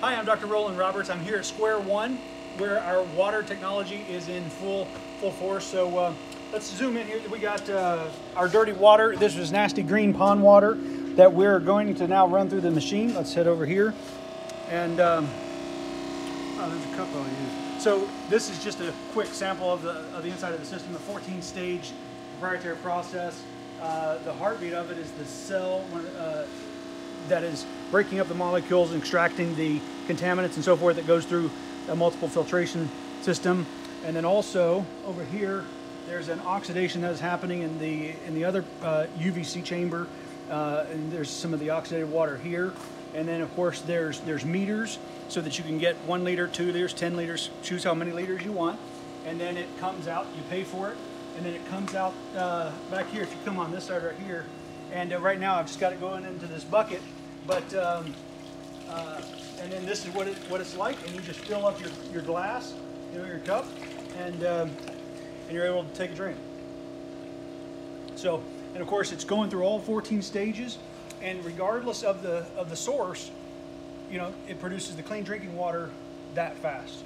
Hi, I'm Dr. Roland Roberts. I'm here at Square One, where our water technology is in full force. So let's zoom in here. We got our dirty water. This was nasty green pond water that we're going to now run through the machine. Let's head over here. And there's a cup I'll use. So this is just a quick sample of the inside of the system, a 14-stage proprietary process. The heartbeat of it is the cell that is breaking up the molecules and extracting the contaminants and so forth that goes through a multiple filtration system. And then also over here, there's an oxidation that is happening in the other UVC chamber. And there's some of the oxidated water here. And then of course there's meters so that you can get 1 liter, 2 liters, 10 liters, choose how many liters you want. And then it comes out, you pay for it. And then it comes out back here, if you come on this side right here. And right now I've just got it going into this bucket. But, and then this is what it's like, and you just fill up your glass, your cup, and you're able to take a drink. So, and of course it's going through all 14 stages, and regardless of the source, it produces the clean drinking water that fast.